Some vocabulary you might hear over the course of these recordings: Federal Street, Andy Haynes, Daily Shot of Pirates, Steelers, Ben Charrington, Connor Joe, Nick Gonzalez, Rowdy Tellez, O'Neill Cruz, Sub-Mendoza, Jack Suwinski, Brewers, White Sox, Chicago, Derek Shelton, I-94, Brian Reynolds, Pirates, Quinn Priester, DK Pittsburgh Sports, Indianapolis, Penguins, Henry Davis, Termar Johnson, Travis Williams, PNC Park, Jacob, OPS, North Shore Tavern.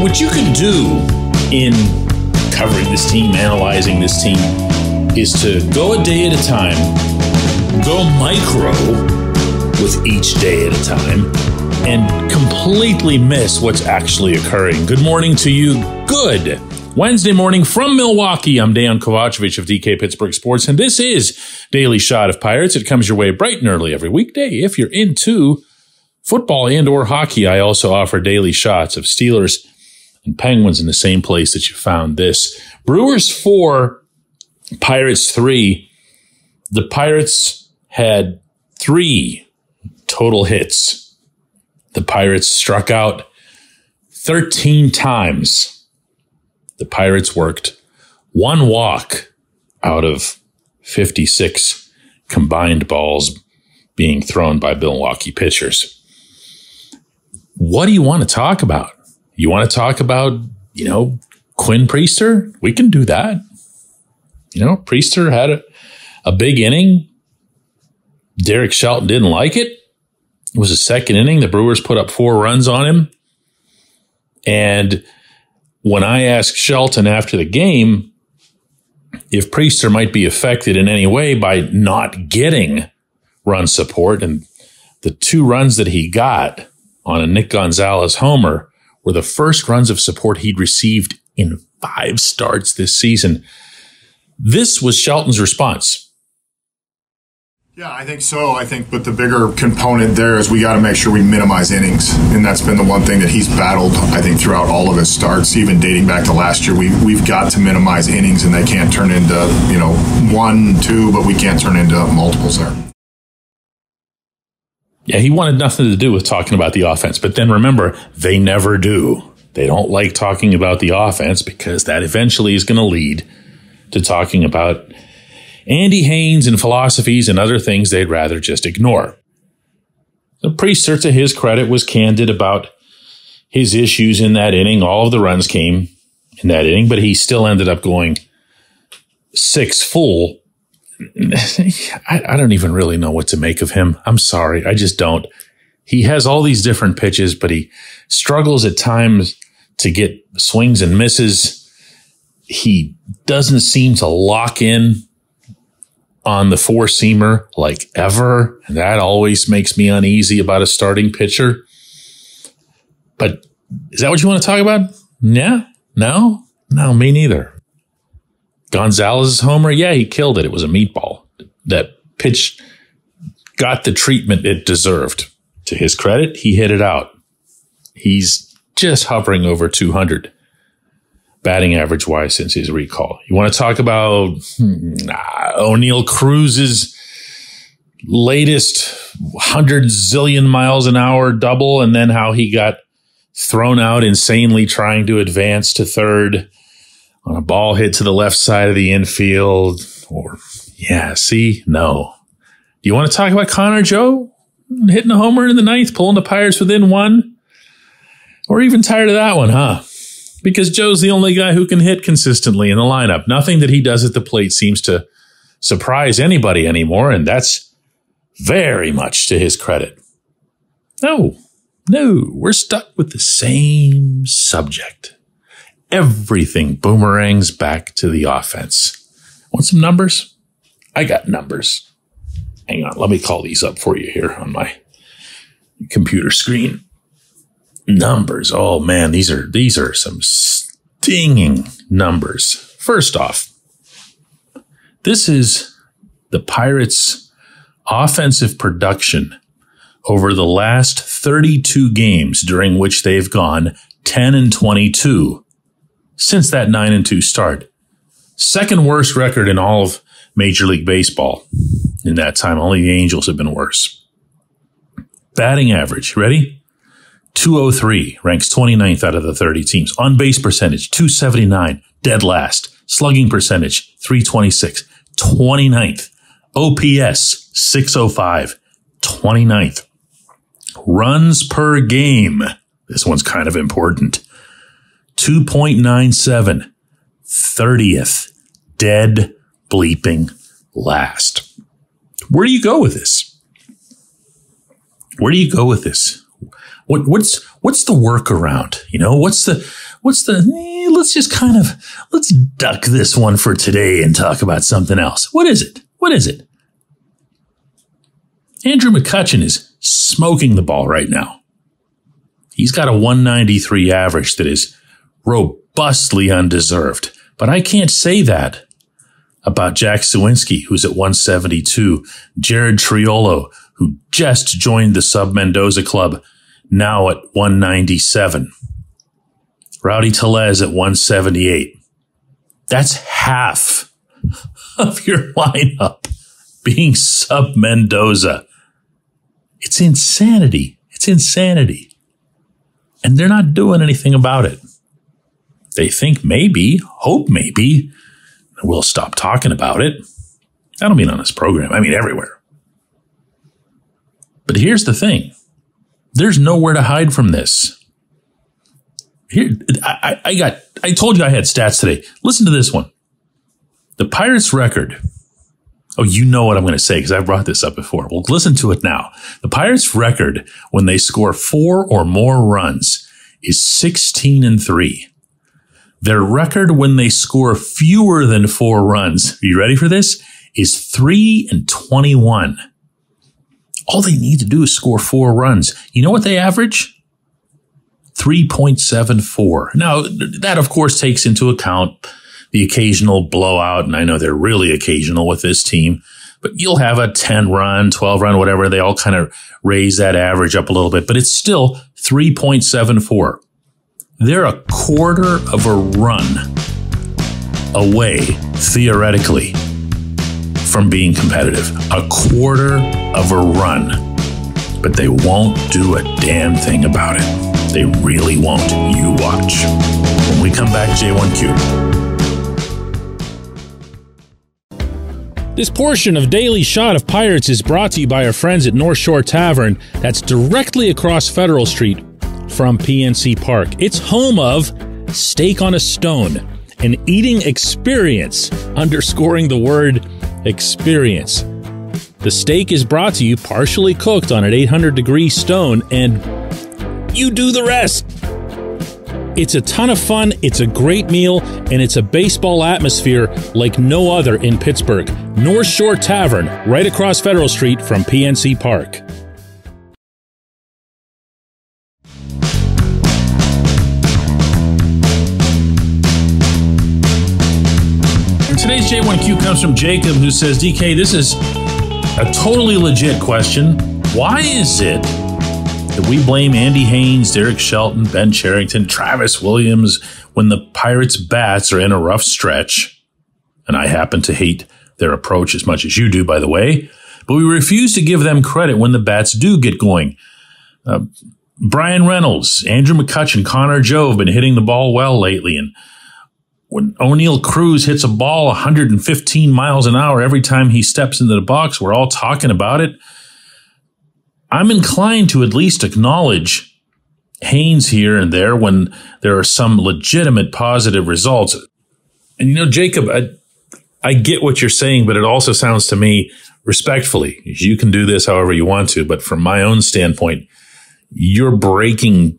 See, what you can do in covering this team, analyzing this team, is to go a day at a time, go micro with each day at a time, and completely miss what's actually occurring. Good morning to you. Good Wednesday morning from Milwaukee. I'm Dejan Kovacevic of DK Pittsburgh Sports, and this is Daily Shot of Pirates. It comes your way bright and early every weekday if you're into football and or hockey. I also offer daily shots of Steelers and Penguins in the same place that you found this. Brewers 4, Pirates 3. The Pirates had 3 total hits. The Pirates struck out 13 times. The Pirates worked 1 walk out of 56 combined balls being thrown by Milwaukee pitchers. What do you want to talk about? You want to talk about, Quinn Priester? We can do that. Priester had a big inning. Derek Shelton didn't like it. It was the second inning. The Brewers put up 4 runs on him. And when I asked Shelton after the game if Priester might be affected in any way by not getting run support, and the 2 runs that he got on a Nick Gonzalez homer were the first runs of support he'd received in 5 starts this season. This was Shelton's response. Yeah, I think so. I think, but the bigger component there is we got to make sure we minimize innings, and that's been the one thing that he's battled, I think, throughout all of his starts, even dating back to last year. We've got to minimize innings, and they can't turn into, 1, 2, but we can't turn into multiples there. Yeah, he wanted nothing to do with talking about the offense, but then remember, they never do. They don't like talking about the offense because that eventually is going to lead to talking about Andy Haynes and philosophies and other things they'd rather just ignore. The Priester, to his credit, was candid about his issues in that inning. All of the runs came in that inning, but he still ended up going 6 full. I don't even really know what to make of him. I'm sorry. I just don't. He has all these different pitches, but he struggles at times to get swings and misses. He doesn't seem to lock in on the 4-seamer like ever. And that always makes me uneasy about a starting pitcher. But is that what you want to talk about? Yeah. No? No, me neither. Gonzalez's homer? Yeah, he killed it. It was a meatball. That pitch got the treatment it deserved. To his credit, he hit it out. He's just hovering over 200 batting average-wise since his recall. You want to talk about O'Neill Cruz's latest 100 zillion miles an hour double, and then how he got thrown out insanely trying to advance to third on a ball hit to the left side of the infield? Or, yeah, see, no. Do you want to talk about Connor Joe hitting a homer in the 9th, pulling the Pirates within 1? Or even tired of that one, huh? Because Joe's the only guy who can hit consistently in the lineup. Nothing that he does at the plate seems to surprise anybody anymore, and that's very much to his credit. No, we're stuck with the same subject. Everything boomerangs back to the offense. Want some numbers? I got numbers. Hang on, let me call these up for you here on my computer screen. Numbers. Oh man, these are some stinging numbers. First off, this is the Pirates' offensive production over the last 32 games, during which they've gone 10-22 since that 9-2 start. Second worst record in all of Major League Baseball in that time. Only the Angels have been worse. Batting average, ready? 203, ranks 29th out of the 30 teams. On base percentage, 279, dead last. Slugging percentage, 326, 29th. OPS, 605, 29th. Runs per game. This one's kind of important. 2.97, 30th. Dead bleeping last. Where do you go with this? What's the workaround? What's the what's the, let's just kind of, let's duck this one for today and talk about something else. What is it? What is it? Andrew McCutcheon is smoking the ball right now. He's got a 193 average that is robustly undeserved. But I can't say that about Jack Suwinski, who's at 172, Jared Triolo, who just joined the Sub-Mendoza Club, now at 197. Rowdy Tellez at 178. That's half of your lineup being Sub-Mendoza. It's insanity. It's insanity. And they're not doing anything about it. They think maybe, hope maybe, we'll stop talking about it. I don't mean on this program. I mean everywhere. But here's the thing. There's nowhere to hide from this. Here, I told you I had stats today. Listen to this one. The Pirates record. Oh, you know what I'm going to say because I brought this up before. Well, listen to it now. The Pirates record when they score 4 or more runs is 16-3. Their record when they score fewer than 4 runs, are you ready for this, is 3-21. All they need to do is score 4 runs. You know what they average? 3.74. Now, that, of course, takes into account the occasional blowout, and I know they're really occasional with this team, but you'll have a 10-run, 12-run, whatever. They all kind of raise that average up a little bit, but it's still 3.74. They're a quarter of a run away, theoretically, from being competitive. A quarter of a run. But they won't do a damn thing about it. They really won't. You watch. When we come back, J1Q. This portion of Daily Shot of Pirates is brought to you by our friends at North Shore Tavern. That's directly across Federal Street from PNC Park. It's home of Steak on a Stone, an eating experience, underscoring the word experience. The steak is brought to you partially cooked on an 800-degree stone, and you do the rest. It's a ton of fun, it's a great meal, and it's a baseball atmosphere like no other in Pittsburgh. North Shore Tavern, right across Federal Street from PNC Park. Today's J1Q comes from Jacob, who says, DK, this is a totally legit question. Why is it that we blame Andy Haynes, Derek Shelton, Ben Charrington, Travis Williams when the Pirates' bats are in a rough stretch? And I happen to hate their approach as much as you do, by the way. But we refuse to give them credit when the bats do get going. Brian Reynolds, Andrew McCutcheon, Connor Joe have been hitting the ball well lately, and when O'Neill Cruz hits a ball 115 miles an hour every time he steps into the box, we're all talking about it. I'm inclined to at least acknowledge Haynes here and there when there are some legitimate positive results. And, you know, Jacob, I get what you're saying, but it also sounds to me, respectfully, you can do this however you want to, but from my own standpoint, you're breaking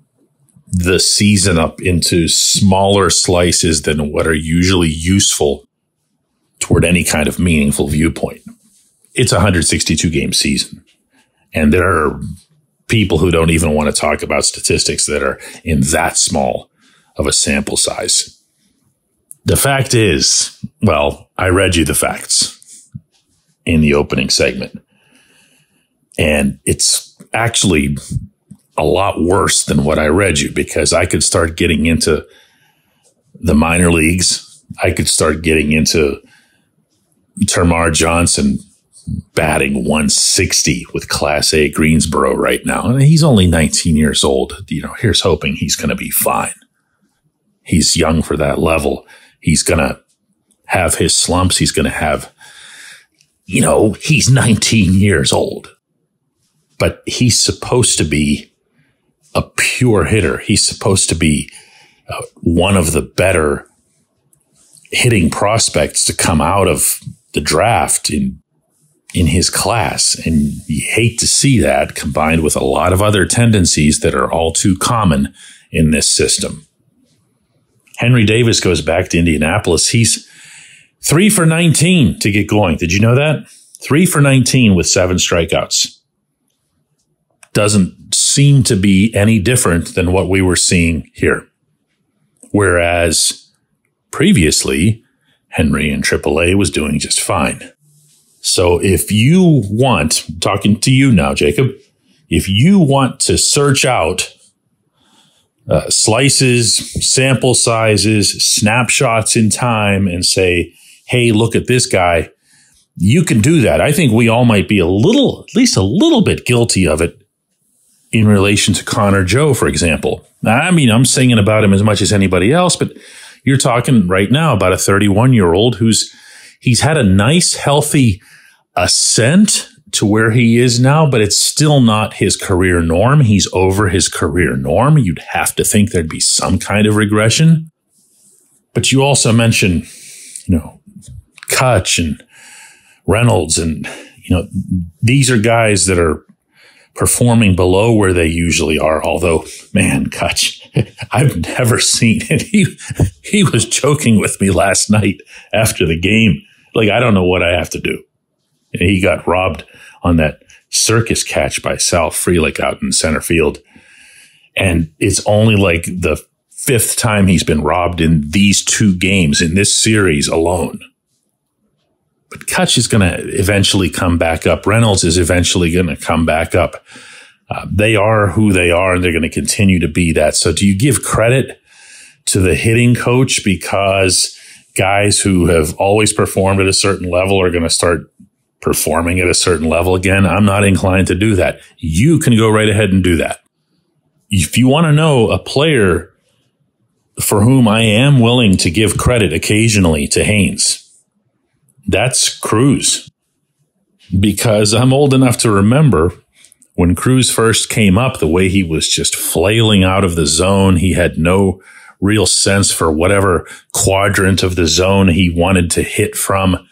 the season up into smaller slices than what are usually useful toward any kind of meaningful viewpoint. It's a 162-game season, and there are people who don't even want to talk about statistics that are in that small of a sample size. The fact is, well, I read you the facts in the opening segment, and it's actually a lot worse than what I read you, because I could start getting into the minor leagues. I could start getting into Termar Johnson batting 160 with Class A Greensboro right now. I mean, he's only 19 years old. You know, here's hoping he's going to be fine. He's young for that level. He's going to have his slumps. He's going to have, you know, he's 19 years old, but he's supposed to be a pure hitter. He's supposed to be one of the better hitting prospects to come out of the draft in his class. And you hate to see that combined with a lot of other tendencies that are all too common in this system. Henry Davis goes back to Indianapolis. He's 3 for 19 to get going. Did you know that? 3 for 19 with 7 strikeouts. Doesn't seem to be any different than what we were seeing here. Whereas previously, Henry in AAA was doing just fine. So if you want, I'm talking to you now, Jacob, if you want to search out slices, sample sizes, snapshots in time and say, hey, look at this guy, you can do that. I think we all might be a little, at least a little bit guilty of it in relation to Connor Joe, for example. I mean, I'm singing about him as much as anybody else, but you're talking right now about a 31-year-old who's, he's had a nice, healthy ascent to where he is now, but it's still not his career norm. He's over his career norm. You'd have to think there'd be some kind of regression. But you also mentioned, you know, Kutch and Reynolds and, you know, these are guys that are performing below where they usually are. Although, man, Kutch, I've never seen it. He was joking with me last night after the game. Like, I don't know what I have to do. And he got robbed on that circus catch by Sal Frelick out in center field. And it's only like the 5th time he's been robbed in these 2 games, in this series alone. But Kutch is going to eventually come back up. Reynolds is eventually going to come back up. They are who they are, and they're going to continue to be that. So do you give credit to the hitting coach because guys who have always performed at a certain level are going to start performing at a certain level again? I'm not inclined to do that. You can go right ahead and do that. If you want to know a player for whom I am willing to give credit occasionally to Haynes, that's Cruz. Because I'm old enough to remember when Cruz first came up, the way he was just flailing out of the zone. He had no real sense for whatever quadrant of the zone he wanted to hit from.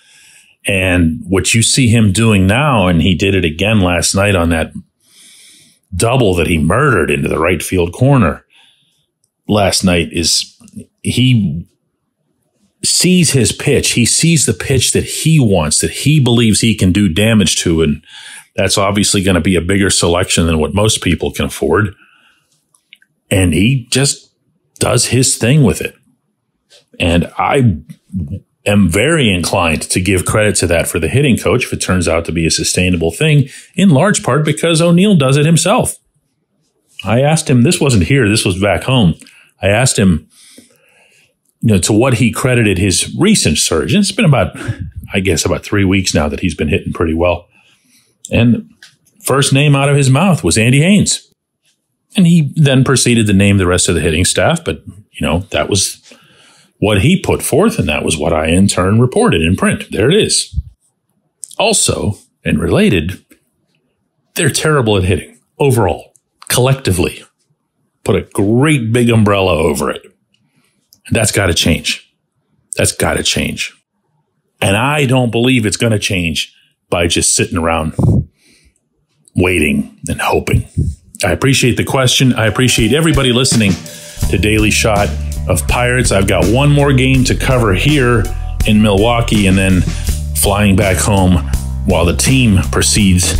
And what you see him doing now, and he did it again last night on that double that he murdered into the right field corner last night, is he sees his pitch. He sees the pitch that he wants, that he believes he can do damage to. And that's obviously going to be a bigger selection than what most people can afford. And he just does his thing with it. And I'm very inclined to give credit to that for the hitting coach if it turns out to be a sustainable thing, in large part because O'Neill does it himself. I asked him, this wasn't here, this was back home. I asked him, you know, to what he credited his recent surge. And it's been about, I guess, about 3 weeks now that he's been hitting pretty well. And first name out of his mouth was Andy Haynes. And he then proceeded to name the rest of the hitting staff, but, you know, that was what he put forth, and that was what I in turn reported in print. There it is. Also, and related, they're terrible at hitting overall, collectively. Put a great big umbrella over it. And that's got to change. That's got to change. And I don't believe it's going to change by just sitting around waiting and hoping. I appreciate the question. I appreciate everybody listening to Daily Shot of Pirates. I've got one more game to cover here in Milwaukee and then flying back home while the team proceeds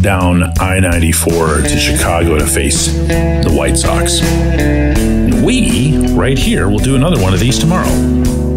down I-94 to Chicago to face the White Sox. And we, right here, will do another one of these tomorrow.